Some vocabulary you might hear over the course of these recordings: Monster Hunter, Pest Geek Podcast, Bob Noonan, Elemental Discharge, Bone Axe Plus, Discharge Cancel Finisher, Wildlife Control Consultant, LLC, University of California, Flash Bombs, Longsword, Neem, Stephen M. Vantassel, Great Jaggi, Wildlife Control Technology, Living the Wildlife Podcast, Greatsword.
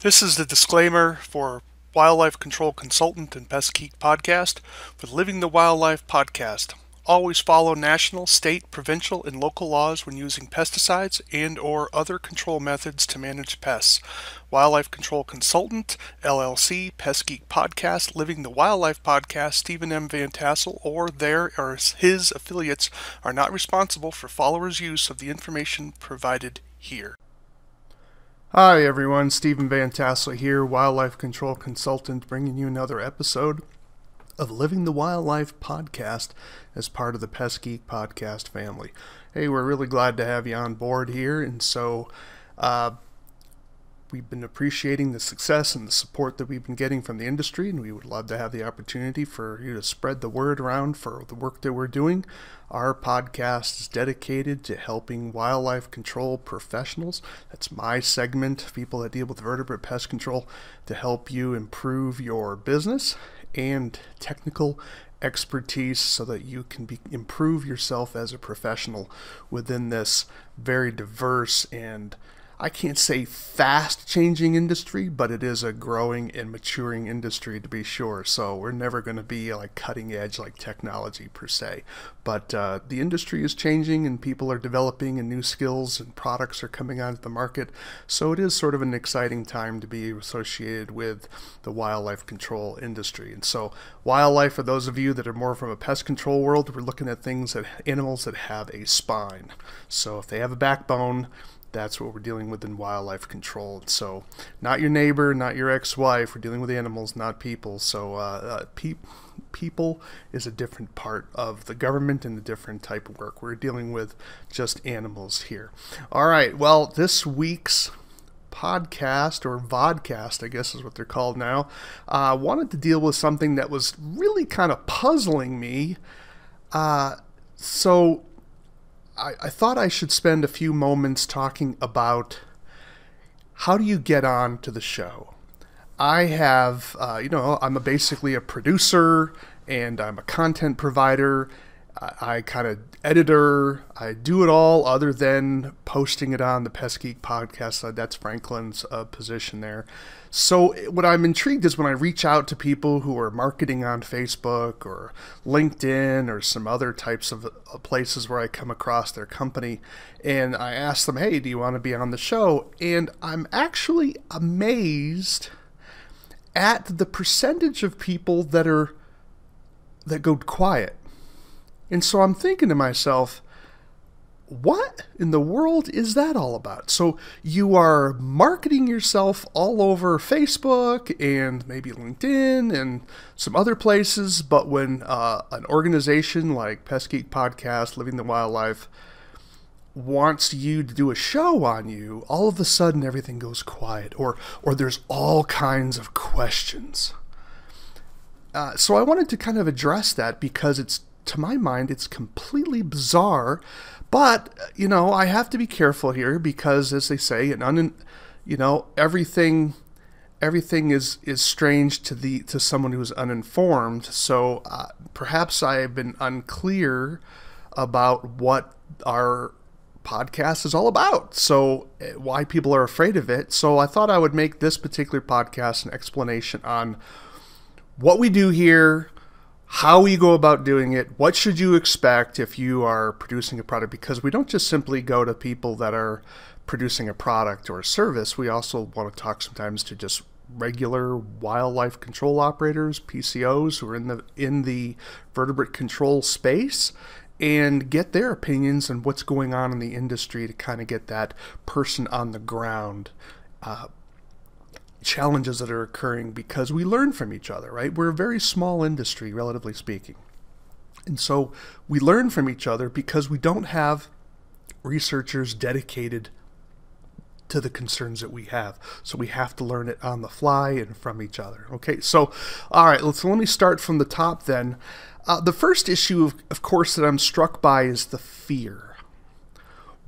This is the disclaimer for Wildlife Control Consultant and Pest Geek Podcast with Living the Wildlife Podcast. Always follow national, state, provincial, and local laws when using pesticides and or other control methods to manage pests. Wildlife Control Consultant, LLC, Pest Geek Podcast, Living the Wildlife Podcast, Stephen M. Vantassel, or their or his affiliates are not responsible for followers' use of the information provided here. Hi everyone, Stephen Vantassel here, Wildlife Control Consultant, bringing you another episode of Living the Wildlife Podcast as part of the Pest Geek Podcast family. Hey, we're really glad to have you on board here, and so we've been appreciating the success and the support that we've been getting from the industry, and we would love to have the opportunity for you to spread the word around for the work that we're doing. Our podcast is dedicated to helping wildlife control professionals. That's my segment, people that deal with vertebrate pest control, to help you improve your business and technical expertise so that you can improve yourself as a professional within this very diverse and, I can't say fast changing industry, but it is a growing and maturing industry to be sure. So we're never going to be like cutting edge like technology per se, but the industry is changing and people are developing and new skills and products are coming onto the market. So it is sort of an exciting time to be associated with the wildlife control industry. And so wildlife, for those of you that are more from a pest control world, we're looking at things that animals that have a spine. So if they have a backbone, that's what we're dealing with in wildlife control. So not your neighbor, not your ex-wife. We're dealing with animals, not people. So people is a different part of the government and the different type of work. We're dealing with just animals here. All right. Well, this week's podcast, or vodcast, I guess is what they're called now, wanted to deal with something that was really kind of puzzling me. So I thought I should spend a few moments talking about how do you get on to the show. I have, you know, I'm basically a producer and I'm a content provider. I kind of editor. I do it all other than posting it on the Pest Geek Podcast. That's Franklin's position there. So what I'm intrigued is when I reach out to people who are marketing on Facebook or LinkedIn or some other types of places where I come across their company, and I ask them, hey, do you want to be on the show? And I'm actually amazed at the percentage of people that go quiet. And so I'm thinking to myself, what in the world is that all about? So you are marketing yourself all over Facebook and maybe LinkedIn and some other places, but when an organization like Pest Geek Podcast, Living the Wildlife, wants you to do a show on you, all of a sudden everything goes quiet, or there's all kinds of questions. So I wanted to kind of address that because it's, to my mind, it's completely bizarre, but you know, I have to be careful here because, as they say, you know, everything is strange to someone who's uninformed. So perhaps I have been unclear about what our podcast is all about, so why people are afraid of it. So I thought I would make this particular podcast an explanation on what we do here, how you go about doing it, what should you expect if you are producing a product, because we don't just simply go to people that are producing a product or a service. We also want to talk sometimes to just regular wildlife control operators, PCOs, who are in the vertebrate control space, and get their opinions on what's going on in the industry to kind of get that person on the ground challenges that are occurring, because we learn from each other, right? We're a very small industry, relatively speaking. And so we learn from each other because we don't have researchers dedicated to the concerns that we have. So we have to learn it on the fly and from each other. Okay, so all right, let me start from the top then. The first issue, of course, that I'm struck by is the fear.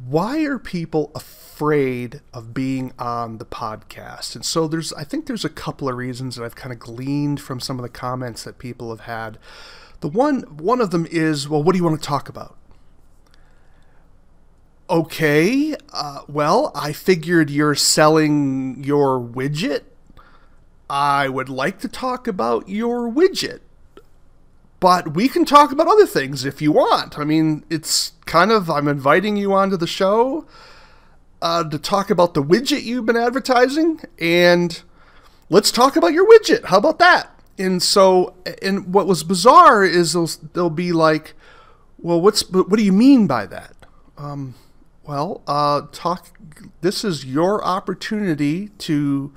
Why are people afraid of being on the podcast? And so I think there's a couple of reasons that I've kind of gleaned from some of the comments that people have had. The one of them is, well, what do you want to talk about? okay, well, I figured you're selling your widget. I would like to talk about your widget, but we can talk about other things if you want. I mean, it's kind of, I'm inviting you onto the show to talk about the widget you've been advertising, and let's talk about your widget. How about that? And so, and what was bizarre is they'll be like, well, what do you mean by that? Well, this is your opportunity to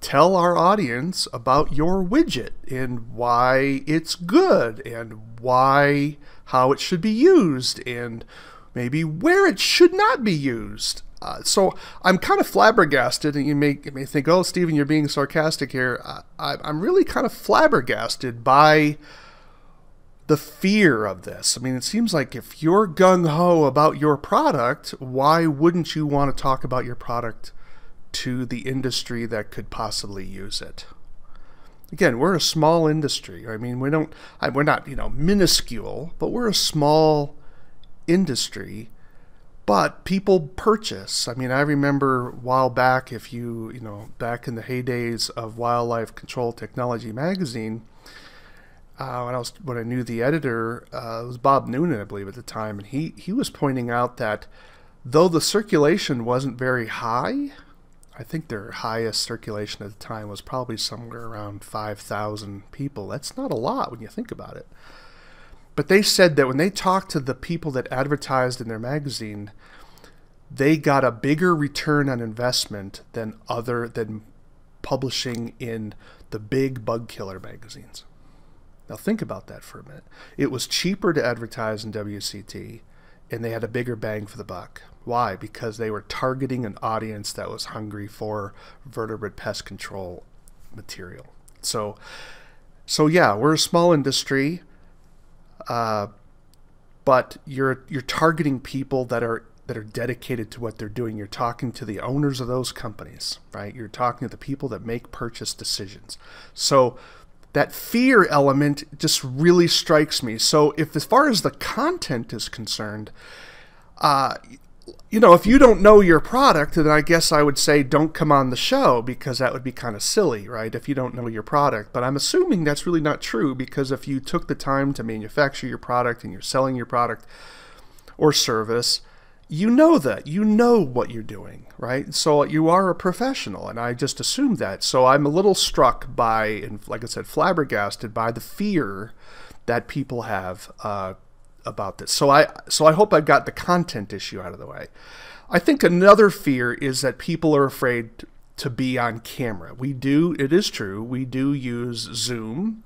tell our audience about your widget and why it's good and why, how it should be used and maybe where it should not be used. So I'm kind of flabbergasted, and you may think, oh, Stephen, you're being sarcastic here. I'm really kind of flabbergasted by the fear of this. I mean, it seems like if you're gung-ho about your product, why wouldn't you want to talk about your product to the industry that could possibly use it? Again, we're a small industry. I mean, we're not, you know, minuscule, but we're a small industry. But people purchase. I mean, I remember a while back, if you know, back in the heydays of Wildlife Control Technology magazine, when I knew the editor, it was Bob Noonan, I believe, at the time, and he was pointing out that though the circulation wasn't very high, I think their highest circulation at the time was probably somewhere around 5,000 people. That's not a lot when you think about it. But they said that when they talked to the people that advertised in their magazine, they got a bigger return on investment than publishing in the big bug killer magazines. Now think about that for a minute. It was cheaper to advertise in WCT, and they had a bigger bang for the buck. Why? Because they were targeting an audience that was hungry for vertebrate pest control material. So yeah, we're a small industry. But you're targeting people that are dedicated to what they're doing. You're talking to the owners of those companies, right? You're talking to the people that make purchase decisions. So that fear element just really strikes me. So if, as far as the content is concerned, you know, if you don't know your product, then I guess I would say don't come on the show, because that would be kind of silly, right, if you don't know your product. But I'm assuming that's really not true, because if you took the time to manufacture your product and you're selling your product or service, you know that. You know what you're doing, right? So you are a professional, and I just assumed that. So I'm a little struck by, and like I said, flabbergasted by the fear that people have about this. So I hope I got the content issue out of the way. I think another fear is that people are afraid to be on camera. It is true, we do use Zoom,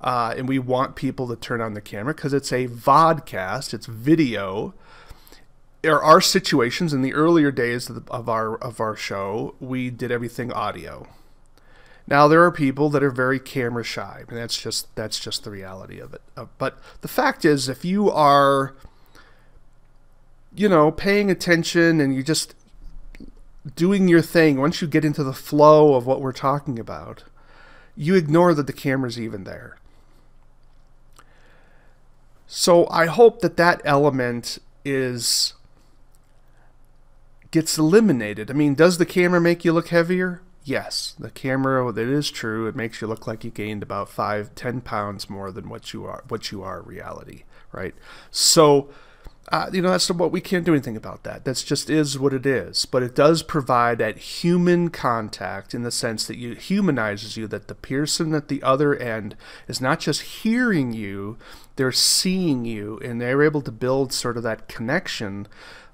and we want people to turn on the camera because it's a vodcast, it's video. There are situations, in the earlier days of our show, we did everything audio. Now, there are people that are very camera shy, and that's just the reality of it. But the fact is, if you are, you know, paying attention and you're just doing your thing, once you get into the flow of what we're talking about, you ignore that the camera's even there. So I hope that element gets eliminated. I mean, does the camera make you look heavier? Yes, the camera, that is true, it makes you look like you gained about 5-10 pounds more than what you are in reality, right? So, you know, that's what, we can't do anything about that. That's just is what it is. But it does provide that human contact, in the sense that it humanizes you, that the person at the other end is not just hearing you, they're seeing you, and they're able to build sort of that connection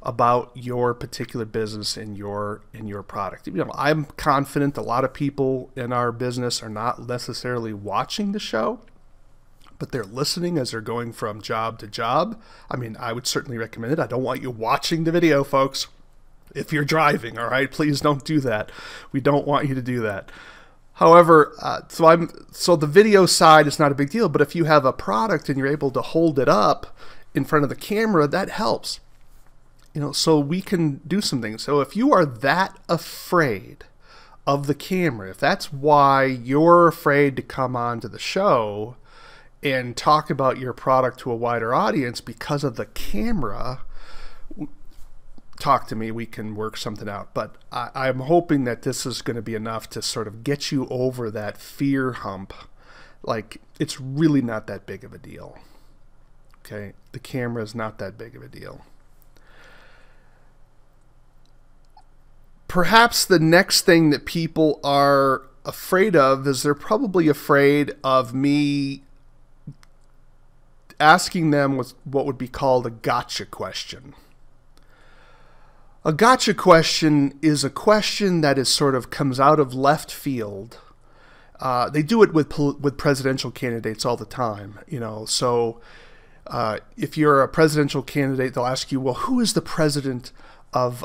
about your particular business and your product. You know, I'm confident a lot of people in our business are not necessarily watching the show, but they're listening as they're going from job to job. I mean, I would certainly recommend it. I don't want you watching the video, folks. If you're driving, all right, please don't do that. We don't want you to do that. However, so the video side is not a big deal, but if you have a product and you're able to hold it up in front of the camera, that helps. You know, so we can do some things. So if you are that afraid of the camera, if that's why you're afraid to come on to the show and talk about your product to a wider audience because of the camera, talk to me, we can work something out. But I'm hoping that this is going to be enough to sort of get you over that fear hump. Like, it's really not that big of a deal. Okay, the camera is not that big of a deal. Perhaps the next thing that people are afraid of is they're probably afraid of me asking them what would be called a gotcha question. A gotcha question is a question that is sort of comes out of left field. They do it with presidential candidates all the time, you know. So if you're a presidential candidate, they'll ask you, well, who is the president of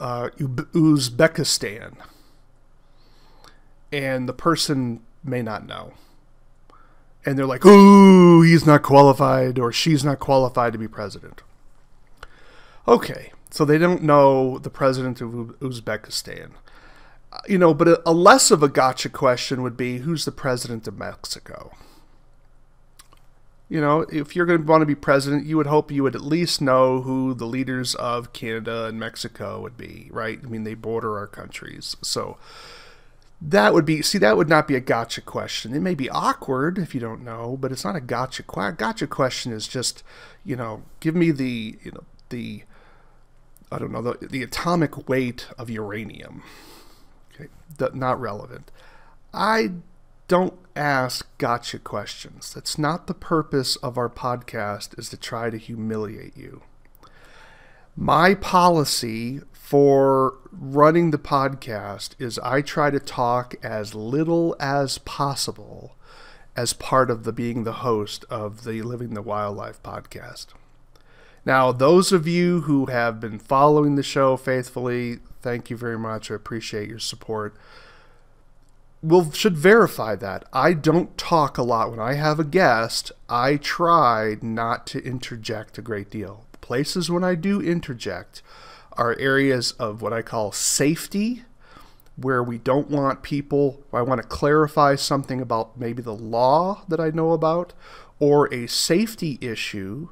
Uzbekistan? And the person may not know. And they're like, ooh, he's not qualified or she's not qualified to be president. Okay. So they don't know the president of Uzbekistan, you know, but a less of a gotcha question would be, who's the president of Mexico? You know, if you're going to want to be president, you would hope you would at least know who the leaders of Canada and Mexico would be, right? I mean, they border our countries. So that would be, see, that would not be a gotcha question. It may be awkward if you don't know, but it's not a gotcha. Gotcha question is just, you know, give me the, you know, the, I don't know, the atomic weight of uranium. Okay, not relevant. I don't ask gotcha questions. That's not the purpose of our podcast, is to try to humiliate you. My policy for running the podcast is I try to talk as little as possible as part of the being the host of the Living the Wildlife podcast. Now, those of you who have been following the show faithfully, thank you very much. I appreciate your support. We should verify that. I don't talk a lot. When I have a guest, I try not to interject a great deal. The places when I do interject are areas of what I call safety, where we don't want people, I want to clarify something about maybe the law that I know about, or a safety issue,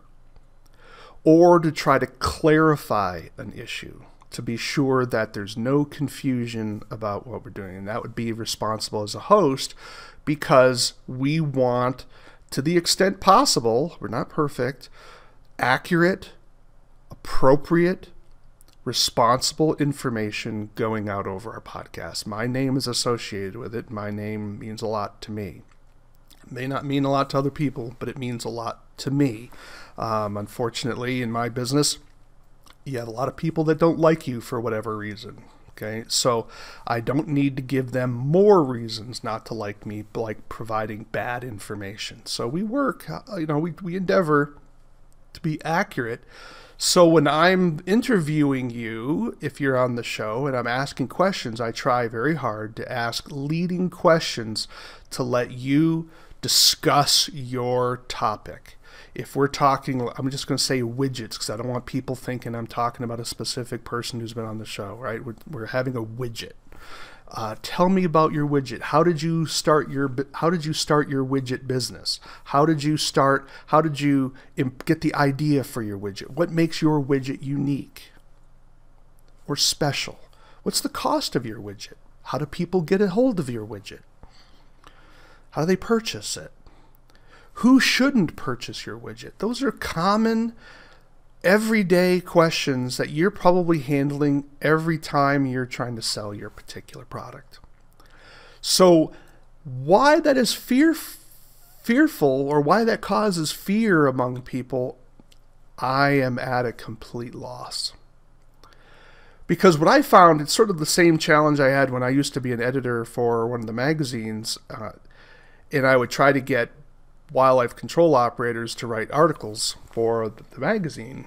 or to try to clarify an issue to be sure that there's no confusion about what we're doing. And that would be responsible as a host, because we want, to the extent possible, we're not perfect, accurate, appropriate, responsible information going out over our podcast. My name is associated with it. My name means a lot to me. It may not mean a lot to other people, but it means a lot to me. Unfortunately, in my business, you have a lot of people that don't like you for whatever reason. Okay, so I don't need to give them more reasons not to like me, like providing bad information. So we work, you know, we endeavor to be accurate. So when I'm interviewing you, if you're on the show, and I'm asking questions, I try very hard to ask leading questions to let you discuss your topic. If we're talking, I'm just going to say widgets, because I don't want people thinking I'm talking about a specific person who's been on the show, right? We're having a widget. Tell me about your widget. How did you start your widget business? How did you get the idea for your widget? What makes your widget unique or special? What's the cost of your widget? How do people get a hold of your widget? How do they purchase it? Who shouldn't purchase your widget? Those are common, everyday questions that you're probably handling every time you're trying to sell your particular product. So why that is fearful, or why that causes fear among people, I am at a complete loss. Because what I found, it's sort of the same challenge I had when I used to be an editor for one of the magazines, and I would try to get wildlife control operators to write articles for the magazine.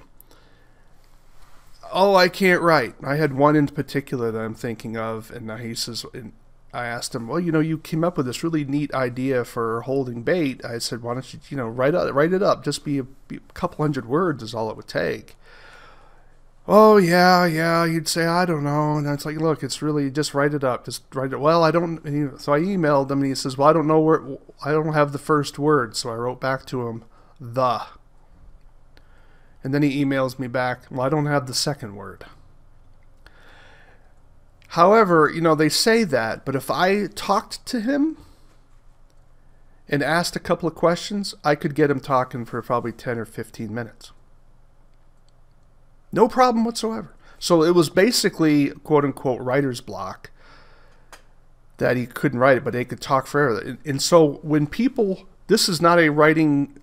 Oh, I can't write. I had one in particular that I'm thinking of, and he says, and I asked him, well, you know, you came up with this really neat idea for holding bait. I said, why don't you, you know, write it up. Just be a couple hundred words is all it would take. Oh, yeah, you'd say, I don't know. And it's like, look, it's really, just write it up. Just write it. Well, I don't, so I emailed him, and he says, well, I don't know where, I don't have the first word. So I wrote back to him, the. And then he emails me back, well, I don't have the second word. However, you know, they say that, but if I talked to him and asked a couple of questions, I could get him talking for probably 10 or 15 minutes. No problem whatsoever. So it was basically, quote unquote, writer's block, that he couldn't write it, but they could talk forever. And so when people, this is not a writing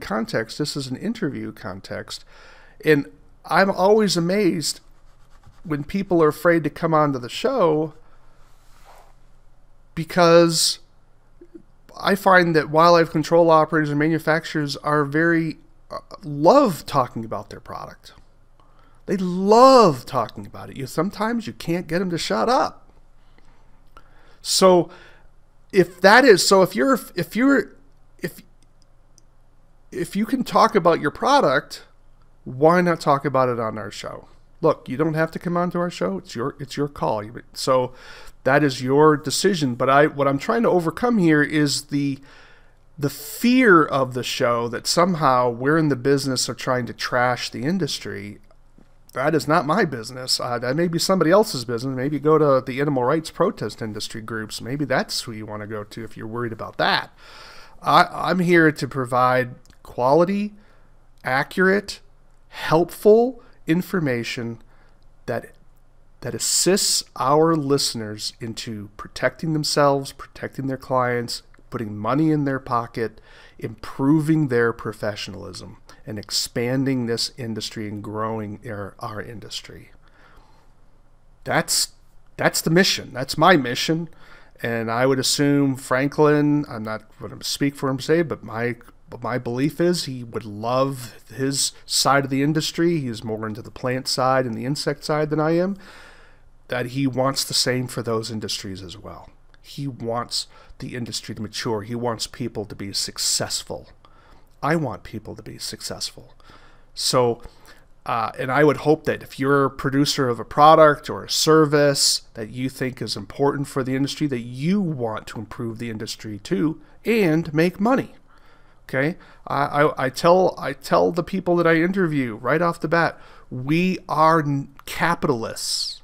context, this is an interview context. And I'm always amazed when people are afraid to come onto the show, because I find that wildlife control operators and manufacturers are love talking about their product. They love talking about it. Sometimes you can't get them to shut up. So if you can talk about your product, why not talk about it on our show? Look, you don't have to come onto our show. It's your call. So that is your decision. But what I'm trying to overcome here is the fear of the show that somehow we're in the business of trying to trash the industry. That is not my business. That may be somebody else's business. Maybe go to the animal rights protest industry groups. Maybe that's who you want to go to if you're worried about that. I'm here to provide quality, accurate, helpful information that assists our listeners into protecting themselves, protecting their clients, putting money in their pocket, improving their professionalism, and expanding this industry and growing our industry. That's the mission. That's my mission. And I would assume Franklin, I'm not going to speak for him today, but my belief is he would love his side of the industry. He is more into the plant side and the insect side than I am. That he wants the same for those industries as well. He wants the industry to mature. He wants people to be successful. I want people to be successful. So, and I would hope that if you're a producer of a product or a service that you think is important for the industry, that you want to improve the industry too and make money. Okay, I tell the people that I interview right off the bat, we are capitalists.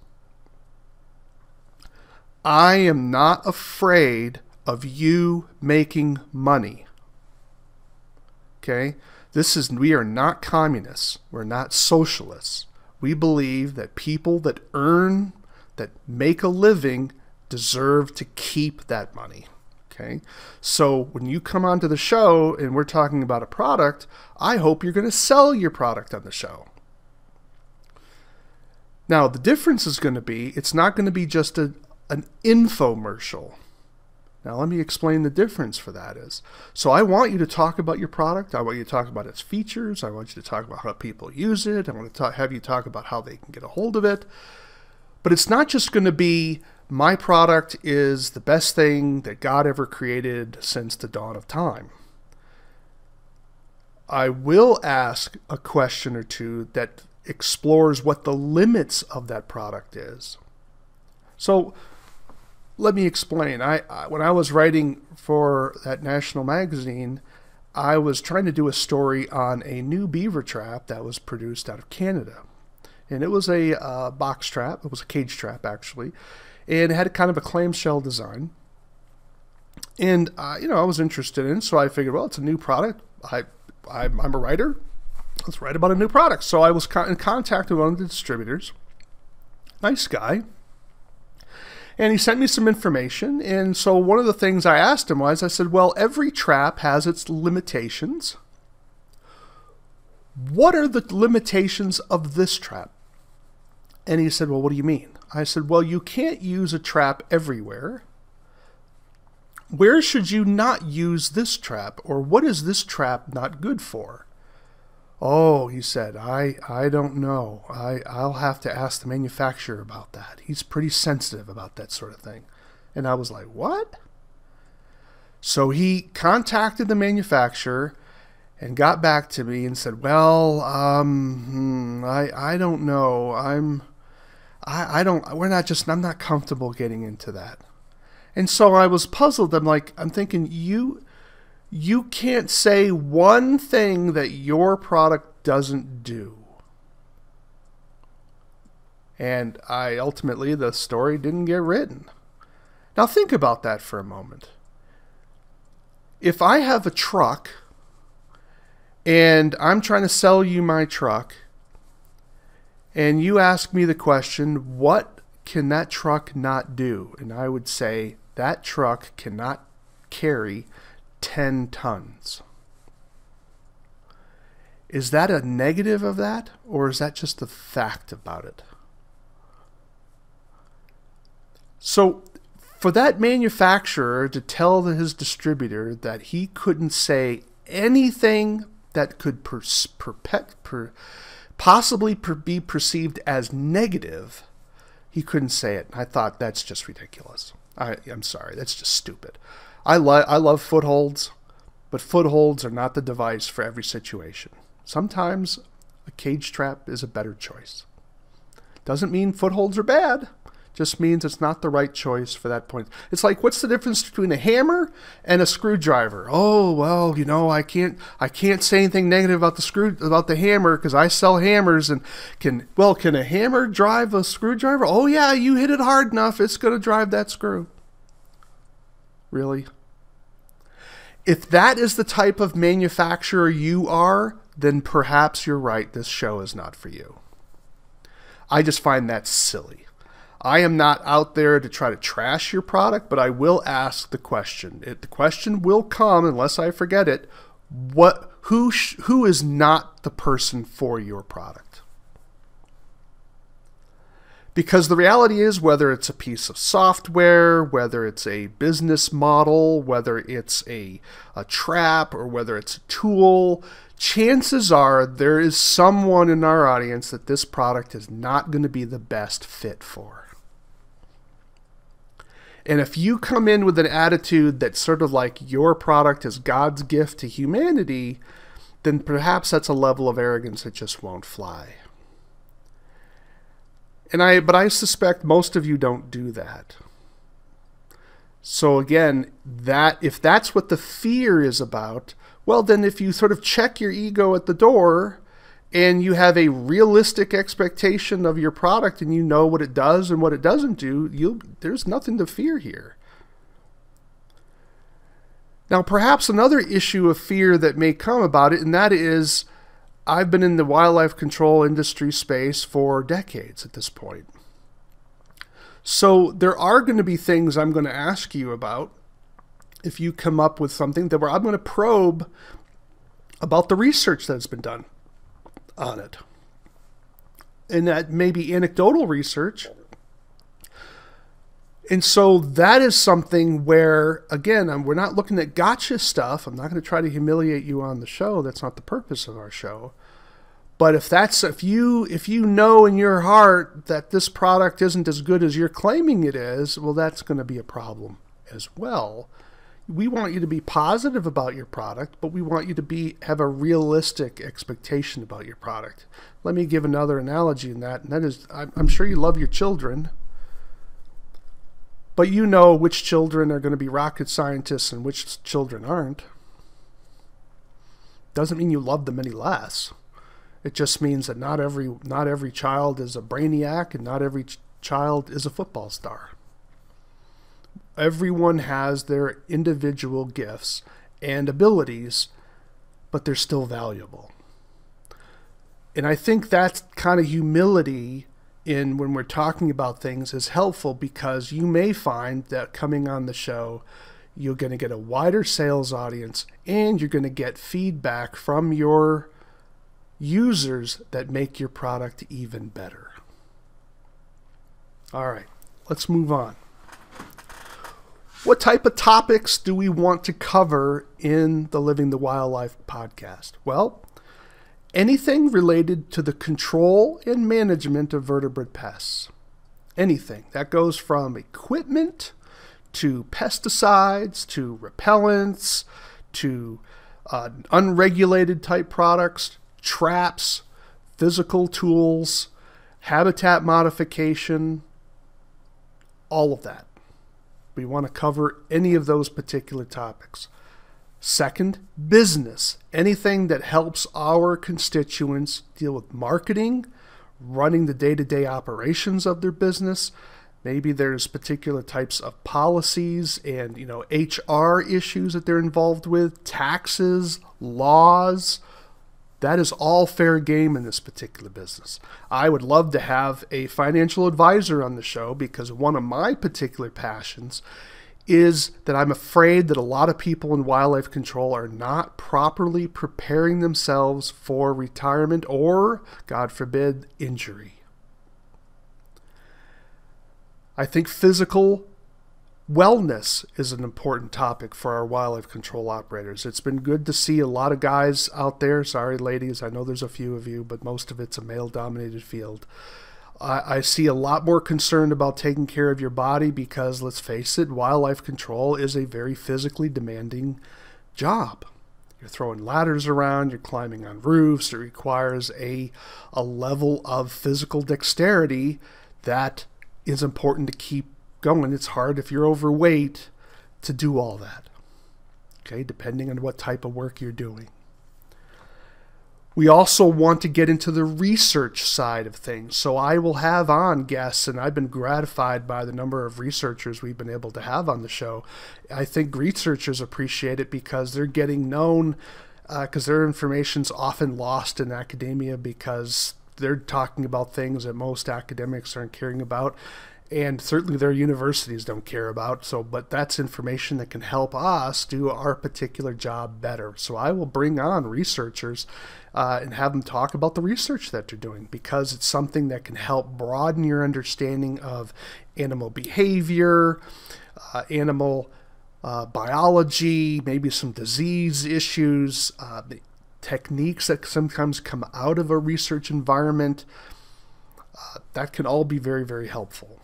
I am not afraid of you making money. Okay, we are not communists. We're not socialists. We believe that people that make a living, deserve to keep that money. Okay, so when you come onto the show and we're talking about a product, I hope you're going to sell your product on the show. Now, the difference is going to be, it's not going to be just an infomercial. Now, let me explain the difference for that is. So I want you to talk about your product. I want you to talk about its features. I want you to talk about how people use it. I want to have you talk about how they can get a hold of it. But it's not just going to be, my product is the best thing that God ever created since the dawn of time. I will ask a question or two that explores what the limits of that product is. So let me explain. When I was writing for that national magazine, I was trying to do a story on a new beaver trap that was produced out of Canada. And it was a box trap. It was a cage trap, actually. And it had kind of a clamshell design. And, you know, I was interested in it, so I figured, well, it's a new product. I'm a writer. Let's write about a new product. So I was in contact with one of the distributors. Nice guy. And he sent me some information. And so one of the things I asked him was, I said, well, every trap has its limitations. What are the limitations of this trap? And he said, well, what do you mean? I said, well, you can't use a trap everywhere. Where should you not use this trap? Or what is this trap not good for? Oh, he said, I don't know. I'll have to ask the manufacturer about that. He's pretty sensitive about that sort of thing. And I was like, what? So he contacted the manufacturer and got back to me and said, well, I don't know. I'm not comfortable getting into that. And so I was puzzled. I'm thinking, you can't say one thing that your product doesn't do. And ultimately, the story didn't get written. Now think about that for a moment. If I have a truck and I'm trying to sell you my truck, and you ask me the question, what can that truck not do? And I would say, that truck cannot carry 10 tons. Is that a negative of that, or is that just the fact about it? So for that manufacturer to tell his distributor that he couldn't say anything that could possibly be perceived as negative, he couldn't say it. I thought, that's just ridiculous. I'm sorry, that's just stupid. I love footholds, but footholds are not the device for every situation. Sometimes a cage trap is a better choice. Doesn't mean footholds are bad. Just means it's not the right choice for that point. It's like, what's the difference between a hammer and a screwdriver? Oh, well, you know, I can't say anything negative about the hammer because I sell hammers. And can a hammer drive a screwdriver? Oh yeah, you hit it hard enough, it's going to drive that screw. Really? If that is the type of manufacturer you are, then perhaps you're right. This show is not for you. I just find that silly. I am not out there to try to trash your product, but I will ask the question. The question will come, unless I forget it, who is not the person for your product? Because the reality is, whether it's a piece of software, whether it's a business model, whether it's a trap, or whether it's a tool, chances are there is someone in our audience that this product is not going to be the best fit for. And if you come in with an attitude that's sort of like your product is God's gift to humanity, then perhaps that's a level of arrogance that just won't fly. But I suspect most of you don't do that. So again, if that's what the fear is about, well, then if you sort of check your ego at the door and you have a realistic expectation of your product and you know what it does and what it doesn't do, there's nothing to fear here. Now, perhaps another issue of fear that may come about it, and that is, I've been in the wildlife control industry space for decades at this point. So there are going to be things I'm going to ask you about if you come up with something that I'm going to probe about the research that's been done on it. And that may be anecdotal research. And so that is something where, again, we're not looking at gotcha stuff. I'm not going to try to humiliate you on the show. That's not the purpose of our show. But if you know in your heart that this product isn't as good as you're claiming it is, well, that's going to be a problem as well. We want you to be positive about your product, but we want you to have a realistic expectation about your product. Let me give another analogy in that, and that is, I'm sure you love your children, but you know which children are going to be rocket scientists and which children aren't. Doesn't mean you love them any less. It just means that not every child is a brainiac and not every child is a football star. Everyone has their individual gifts and abilities, but they're still valuable. And I think that kind of humility when we're talking about things is helpful, because you may find that coming on the show, you're going to get a wider sales audience and you're going to get feedback from your users that make your product even better. All right, let's move on. What type of topics do we want to cover in the Living the Wildlife podcast? Well, anything related to the control and management of vertebrate pests. Anything. That goes from equipment to pesticides to repellents to unregulated type products, traps, physical tools, habitat modification, all of that. We want to cover any of those particular topics. Second, business. Anything that helps our constituents deal with marketing, running the day-to-day operations of their business. Maybe there's particular types of policies and, HR issues that they're involved with, taxes, laws. That is all fair game in this particular business. I would love to have a financial advisor on the show because one of my particular passions is that I'm afraid that a lot of people in wildlife control are not properly preparing themselves for retirement or, God forbid, injury. I think physical wellness is an important topic for our wildlife control operators. It's been good to see a lot of guys out there. Sorry, ladies, I know there's a few of you, but most of it's a male-dominated field. I see a lot more concern about taking care of your body because, let's face it, wildlife control is a very physically demanding job. You're throwing ladders around, you're climbing on roofs. It requires a level of physical dexterity that is important to keep going. It's hard if you're overweight to do all that, okay, depending on what type of work you're doing. We also want to get into the research side of things. So I will have on guests, and I've been gratified by the number of researchers we've been able to have on the show. I think researchers appreciate it because they're getting known, because their information's often lost in academia because they're talking about things that most academics aren't caring about, and certainly their universities don't care about. So, but that's information that can help us do our particular job better. So I will bring on researchers and have them talk about the research that they're doing, because it's something that can help broaden your understanding of animal behavior, animal biology, maybe some disease issues, techniques that sometimes come out of a research environment. That can all be very, very helpful.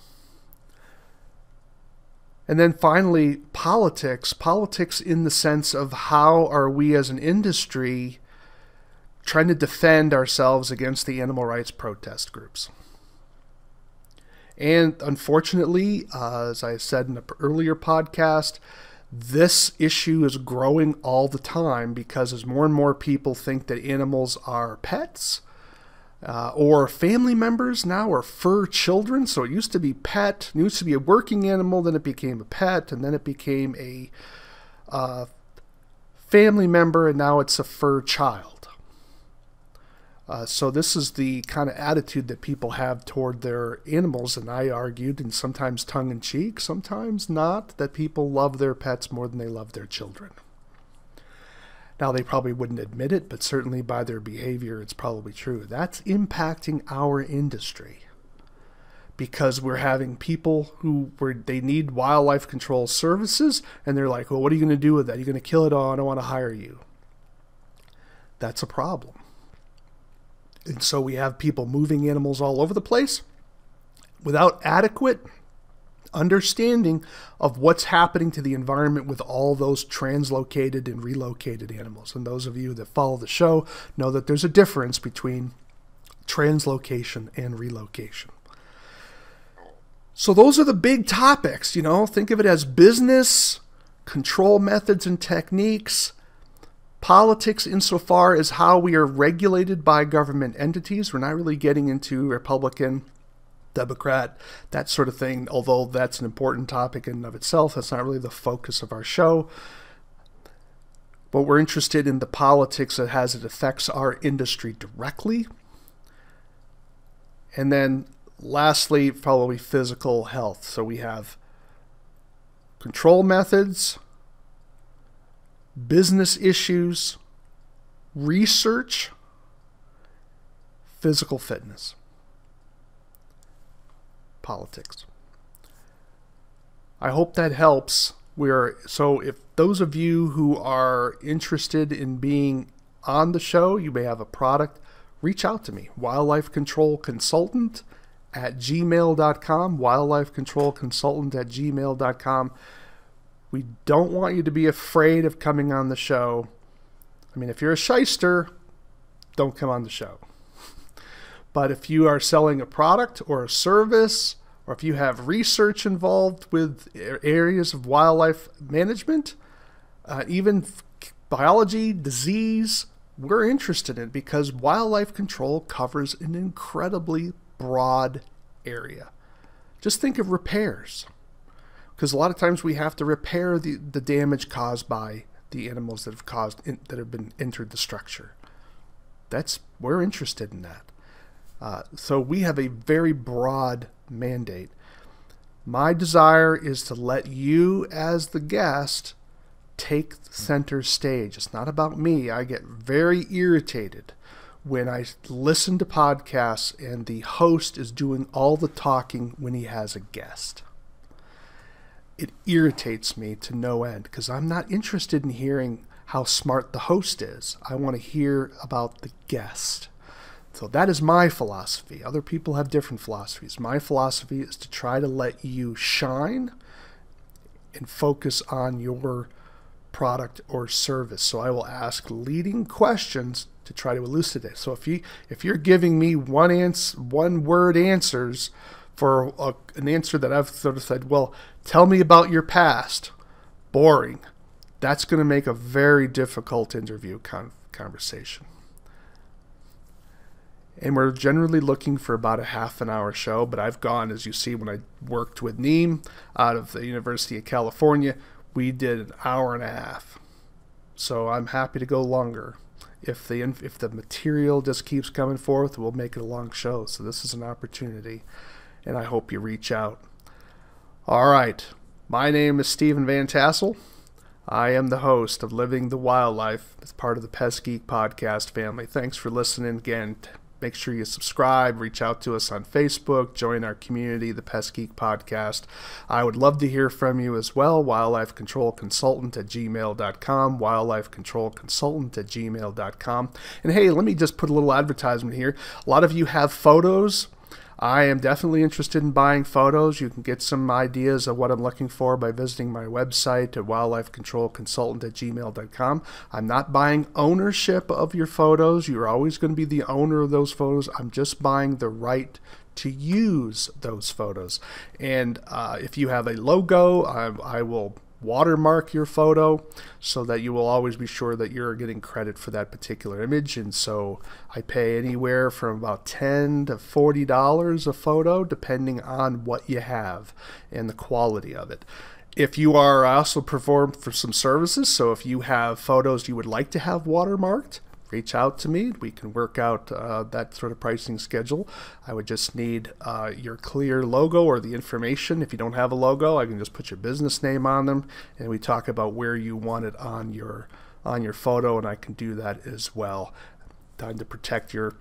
And then finally, politics. Politics in the sense of how are we as an industry trying to defend ourselves against the animal rights protest groups. And unfortunately, as I said in an earlier podcast, this issue is growing all the time because as more and more people think that animals are pets, or family members now are fur children. So it used to be pet, it used to be a working animal, then it became a pet, and then it became a family member, and now it's a fur child. So this is the kind of attitude that people have toward their animals, and I argued, and sometimes tongue-in-cheek, sometimes not, that people love their pets more than they love their children. Now, they probably wouldn't admit it, but certainly by their behavior, it's probably true. That's impacting our industry because we're having people who they need wildlife control services, and they're like, well, what are you going to do with that? You're going to kill it all? I don't want to hire you. That's a problem. And so we have people moving animals all over the place without adequate understanding of what's happening to the environment with all those translocated and relocated animals. And those of you that follow the show know that there's a difference between translocation and relocation. So those are the big topics, Think of it as business, control methods and techniques, politics insofar as how we are regulated by government entities. We're not really getting into Republican, Democrat, that sort of thing, although that's an important topic in and of itself. That's not really the focus of our show. But we're interested in the politics that as it affects our industry directly. And then lastly, probably physical health. So we have control methods, business issues, research, physical fitness. Politics. I hope that helps. So if those of you who are interested in being on the show, you may have a product, reach out to me, wildlifecontrolconsultant@gmail.com, wildlifecontrolconsultant@gmail.com. We don't want you to be afraid of coming on the show. I mean, if you're a shyster, don't come on the show. But if you are selling a product or a service, or if you have research involved with areas of wildlife management, even biology, disease, we're interested in, because wildlife control covers an incredibly broad area. Just think of repairs, because a lot of times we have to repair the damage caused by the animals that have entered the structure. We're interested in that. So we have a very broad mandate. My desire is to let you as the guest take center stage. It's not about me. I get very irritated when I listen to podcasts and the host is doing all the talking when he has a guest. It irritates me to no end, because I'm not interested in hearing how smart the host is. I want to hear about the guest. So that is my philosophy. Other people have different philosophies. My philosophy is to try to let you shine and focus on your product or service. So I will ask leading questions to try to elucidate. So if you're giving me one word answers for an answer that I've sort of said, well, tell me about your past, boring. That's going to make a very difficult interview conversation. And we're generally looking for about a half-hour show, but I've gone, as you see, when I worked with Neem out of the University of California, we did an hour and a half. So I'm happy to go longer. If the material just keeps coming forth, we'll make it a long show. So this is an opportunity, and I hope you reach out. All right. My name is Stephen Vantassel. I am the host of Living the Wildlife as part of the Pest Geek Podcast family. Thanks for listening again. Make sure you subscribe, reach out to us on Facebook, join our community, the Pest Geek Podcast. I would love to hear from you as well. wildlifecontrolconsultant@gmail.com, wildlifecontrolconsultant@gmail.com. And hey, let me just put a little advertisement here. A lot of you have photos. I am definitely interested in buying photos. You can get some ideas of what I'm looking for by visiting my website at wildlifecontrolconsultant@gmail.com. I'm not buying ownership of your photos. You're always going to be the owner of those photos. I'm just buying the right to use those photos. And if you have a logo, I will watermark your photo so that you will always be sure that you're getting credit for that particular image. And so I pay anywhere from about $10 to $40 a photo, depending on what you have and the quality of it. If you are, I also perform for some services, so if you have photos you would like to have watermarked, reach out to me. We can work out that sort of pricing schedule. I would just need your clear logo or the information. If you don't have a logo, I can just put your business name on them, and we talk about where you want it on your photo, and I can do that as well. Time to protect your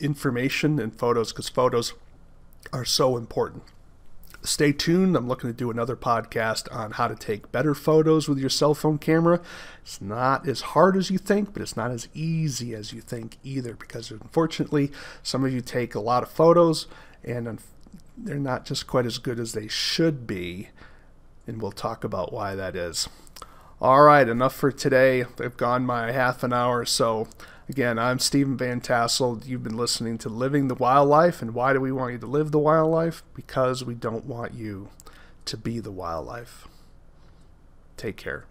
information and photos, because photos are so important. Stay tuned. I'm looking to do another podcast on how to take better photos with your cell phone camera. It's not as hard as you think, but it's not as easy as you think either, because unfortunately, some of you take a lot of photos and they're not just quite as good as they should be. And we'll talk about why that is. All right, enough for today. I've gone my half an hour. So again, I'm Stephen Vantassel. You've been listening to Living the Wildlife. And why do we want you to live the wildlife? Because we don't want you to be the wildlife. Take care.